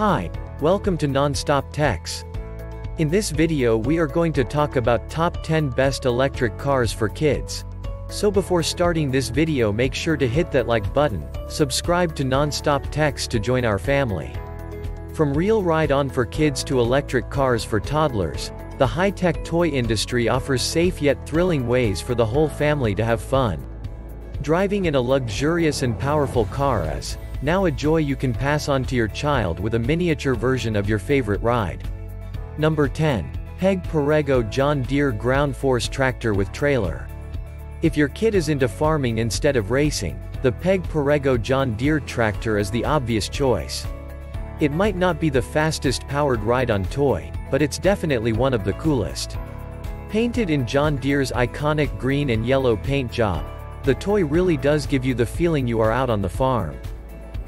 Hi, welcome to Nonstop Techs. In this video we are going to talk about top 10 best electric cars for kids. So before starting this video, make sure to hit that like button, subscribe to Nonstop Techs to join our family. From real ride-on for kids to electric cars for toddlers, the high-tech toy industry offers safe yet thrilling ways for the whole family to have fun. Driving in a luxurious and powerful car is now a joy you can pass on to your child with a miniature version of your favorite ride. Number 10. Peg Perego John Deere Ground Force Tractor with Trailer. If your kid is into farming instead of racing, the Peg Perego John Deere tractor is the obvious choice. It might not be the fastest powered ride-on toy, but it's definitely one of the coolest. Painted in John Deere's iconic green and yellow paint job, the toy really does give you the feeling you are out on the farm.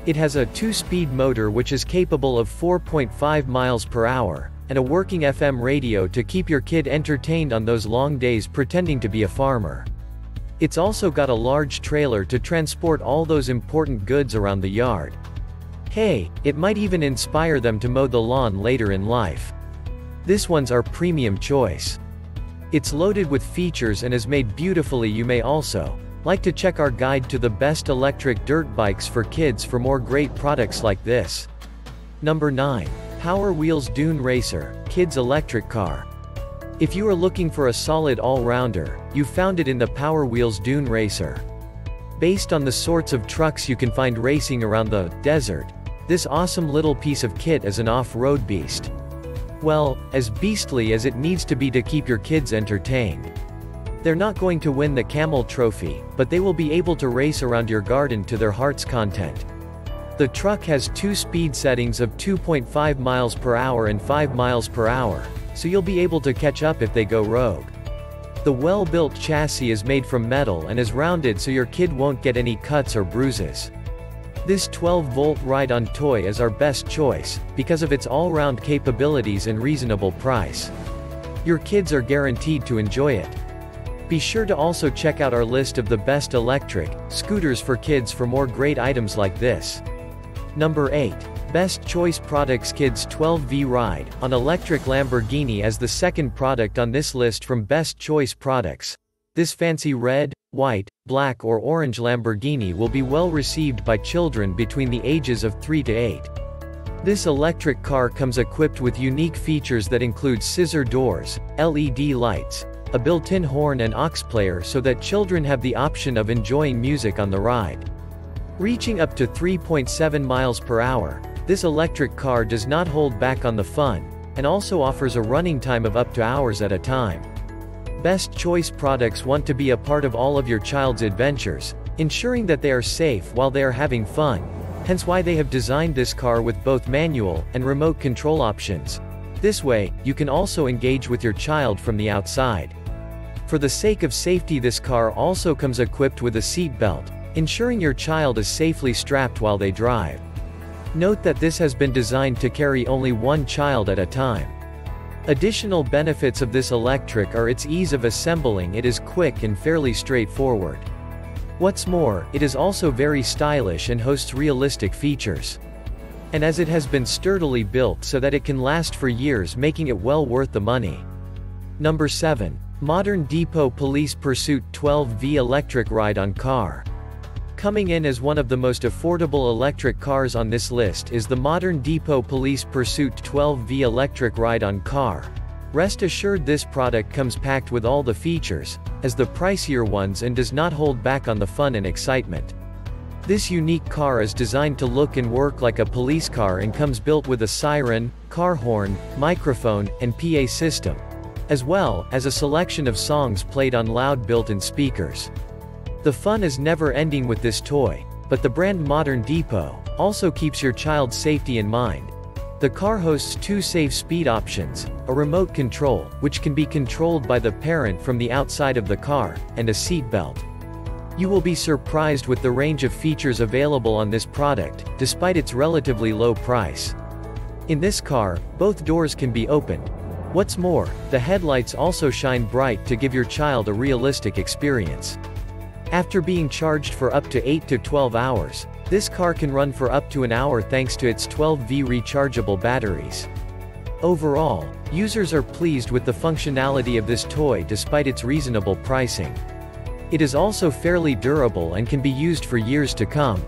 It has a 2-speed motor which is capable of 4.5 miles per hour, and a working FM radio to keep your kid entertained on those long days pretending to be a farmer. It's also got a large trailer to transport all those important goods around the yard. Hey, it might even inspire them to mow the lawn later in life. This one's our premium choice. It's loaded with features and is made beautifully. You may also like to check our guide to the best electric dirt bikes for kids for more great products like this. Number 9. Power Wheels Dune Racer, Kids Electric Car. If you are looking for a solid all-rounder, you found it in the Power Wheels Dune Racer. Based on the sorts of trucks you can find racing around the desert, this awesome little piece of kit is an off-road beast. Well, as beastly as it needs to be to keep your kids entertained. They're not going to win the camel trophy, but they will be able to race around your garden to their heart's content. The truck has 2 speed settings of 2.5 miles per hour and 5 miles per hour, so you'll be able to catch up if they go rogue. The well-built chassis is made from metal and is rounded so your kid won't get any cuts or bruises. This 12-volt ride-on toy is our best choice, because of its all-round capabilities and reasonable price. Your kids are guaranteed to enjoy it. Be sure to also check out our list of the best electric scooters for kids for more great items like this. Number 8. Best Choice Products Kids 12V Ride on Electric Lamborghini as the second product on this list from Best Choice Products. This fancy red, white, black or orange Lamborghini will be well received by children between the ages of 3 to 8. This electric car comes equipped with unique features that include scissor doors, LED lights, a built-in horn and aux player so that children have the option of enjoying music on the ride. Reaching up to 3.7 miles per hour, this electric car does not hold back on the fun, and also offers a running time of up to hours at a time. Best Choice Products want to be a part of all of your child's adventures, ensuring that they are safe while they are having fun, hence why they have designed this car with both manual and remote control options. This way, you can also engage with your child from the outside. For the sake of safety, this car also comes equipped with a seat belt, ensuring your child is safely strapped while they drive. Note that this has been designed to carry only one child at a time. Additional benefits of this electric are its ease of assembling. It is quick and fairly straightforward. What's more, it is also very stylish and hosts realistic features. And as it has been sturdily built so that it can last for years, making it well worth the money. Number 7. Modern Depot Police Pursuit 12V Electric Ride-on Car. Coming in as one of the most affordable electric cars on this list is the Modern Depot Police Pursuit 12V Electric Ride-on Car. Rest assured, this product comes packed with all the features, as the pricier ones, and does not hold back on the fun and excitement. This unique car is designed to look and work like a police car and comes built with a siren, car horn, microphone, and PA system, as well as a selection of songs played on loud built-in speakers. The fun is never ending with this toy, but the brand Modern Depot also keeps your child's safety in mind. The car hosts 2 safe speed options, a remote control, which can be controlled by the parent from the outside of the car, and a seat belt. You will be surprised with the range of features available on this product, despite its relatively low price. In this car, both doors can be opened. What's more, the headlights also shine bright to give your child a realistic experience. After being charged for up to 8 to 12 hours, This car can run for up to an hour thanks to its 12V rechargeable batteries. Overall, users are pleased with the functionality of this toy despite its reasonable pricing. It is also fairly durable and can be used for years to come.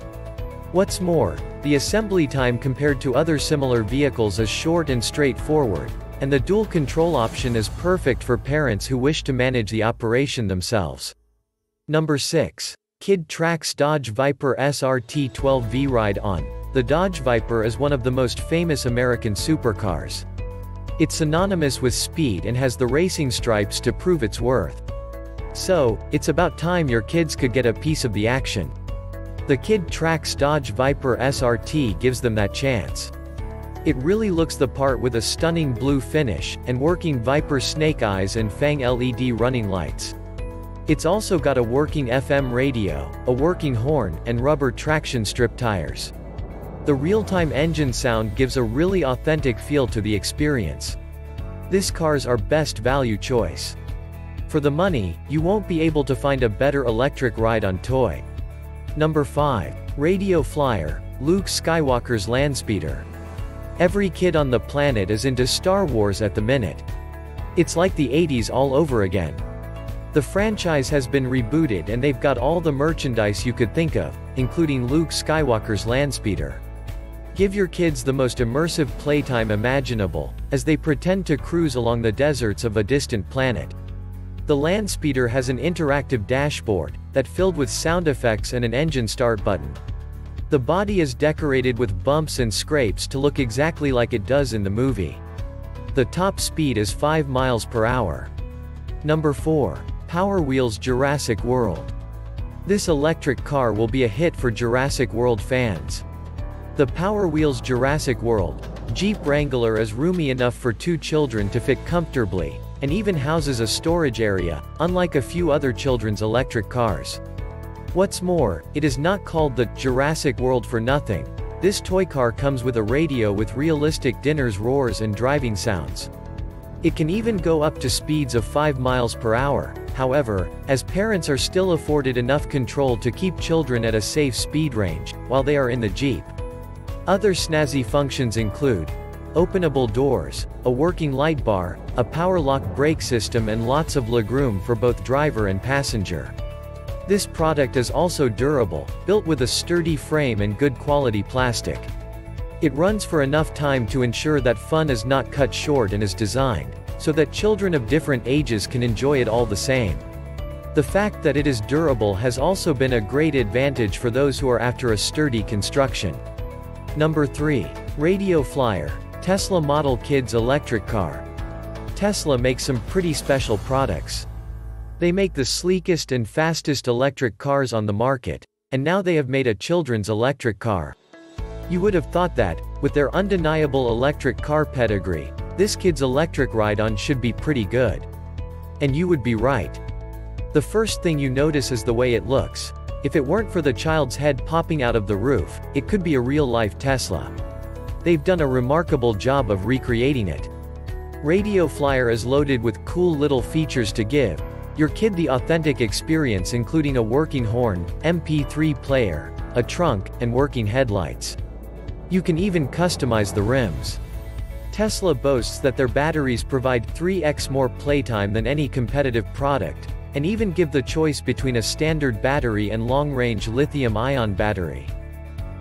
What's more, the assembly time compared to other similar vehicles is short and straightforward, and the dual control option is perfect for parents who wish to manage the operation themselves. Number 6. Kid Trax Dodge Viper SRT 12V Ride On. The Dodge Viper is one of the most famous American supercars. It's synonymous with speed and has the racing stripes to prove its worth. So, it's about time your kids could get a piece of the action. The Kid Trax Dodge Viper SRT gives them that chance. It really looks the part with a stunning blue finish, and working Viper snake eyes and Fang LED running lights. It's also got a working FM radio, a working horn, and rubber traction strip tires. The real-time engine sound gives a really authentic feel to the experience. This car's our best value choice. For the money, you won't be able to find a better electric ride-on toy. Number 5. Radio Flyer, Luke Skywalker's Landspeeder. Every kid on the planet is into Star Wars at the minute. It's like the 80s all over again. The franchise has been rebooted and they've got all the merchandise you could think of, including Luke Skywalker's Landspeeder. Give your kids the most immersive playtime imaginable, as they pretend to cruise along the deserts of a distant planet. The Landspeeder has an interactive dashboard that's filled with sound effects and an engine start button. The body is decorated with bumps and scrapes to look exactly like it does in the movie. The top speed is 5 miles per hour. Number 4. Power Wheels Jurassic World. This electric car will be a hit for Jurassic World fans. The Power Wheels Jurassic World Jeep Wrangler is roomy enough for 2 children to fit comfortably, and even houses a storage area, unlike a few other children's electric cars. What's more, it is not called the Jurassic World for nothing. This toy car comes with a radio with realistic dinner's roars and driving sounds. It can even go up to speeds of 5 miles per hour. However, as parents are still afforded enough control to keep children at a safe speed range while they are in the Jeep. Other snazzy functions include openable doors, a working light bar, a power lock brake system, and lots of legroom for both driver and passenger. This product is also durable, built with a sturdy frame and good quality plastic. It runs for enough time to ensure that fun is not cut short and is designed so that children of different ages can enjoy it all the same. The fact that it is durable has also been a great advantage for those who are after a sturdy construction. Number 3. Radio Flyer, Tesla Model Kids electric car. Tesla makes some pretty special products. They make the sleekest and fastest electric cars on the market, and now they have made a children's electric car. You would have thought that, with their undeniable electric car pedigree, this kid's electric ride-on should be pretty good. And you would be right. The first thing you notice is the way it looks. If it weren't for the child's head popping out of the roof, it could be a real-life Tesla. They've done a remarkable job of recreating it. Radio Flyer is loaded with cool little features to give your kid the authentic experience, including a working horn, MP3 player, a trunk, and working headlights. You can even customize the rims. Tesla boasts that their batteries provide 3x more playtime than any competitive product, and even give the choice between a standard battery and long-range lithium-ion battery.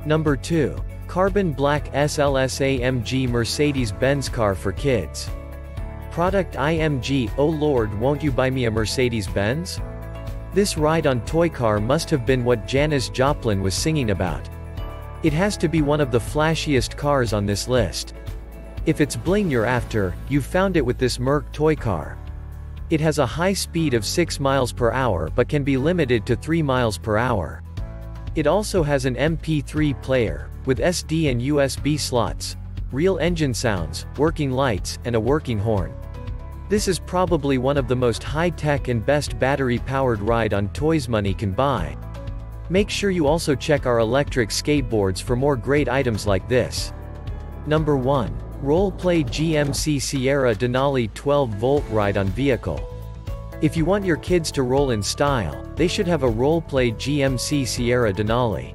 Number 2. Carbon Black SLS AMG Mercedes-Benz car for kids. Product IMG, oh lord, won't you buy me a Mercedes-Benz? This ride-on toy car must have been what Janis Joplin was singing about. It has to be one of the flashiest cars on this list. If it's bling you're after, you've found it with this Merc toy car. It has a high speed of 6 miles per hour but can be limited to 3 miles per hour. It also has an MP3 player, with SD and USB slots, real engine sounds, working lights, and a working horn. This is probably one of the most high-tech and best battery-powered ride-on toys money can buy. Make sure you also check our electric skateboards for more great items like this. Number 1. Rollplay GMC Sierra Denali 12-volt ride-on vehicle. If you want your kids to roll in style, they should have a Rollplay GMC Sierra Denali.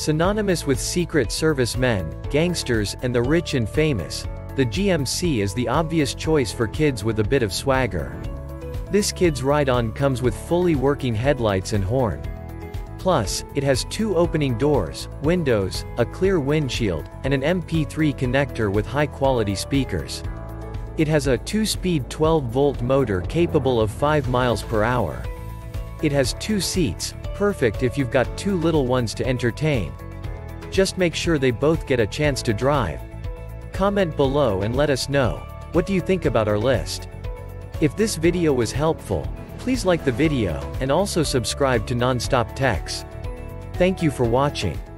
Synonymous with Secret Service men, gangsters, and the rich and famous, the GMC is the obvious choice for kids with a bit of swagger. This kid's ride-on comes with fully working headlights and horn. Plus, it has two opening doors, windows, a clear windshield, and an MP3 connector with high-quality speakers. It has a 2-speed 12-volt motor capable of 5 miles per hour. It has 2 seats, perfect if you've got 2 little ones to entertain. Just make sure they both get a chance to drive. Comment below and let us know, what do you think about our list? If this video was helpful, please like the video, and also subscribe to Nonstop Techs. Thank you for watching.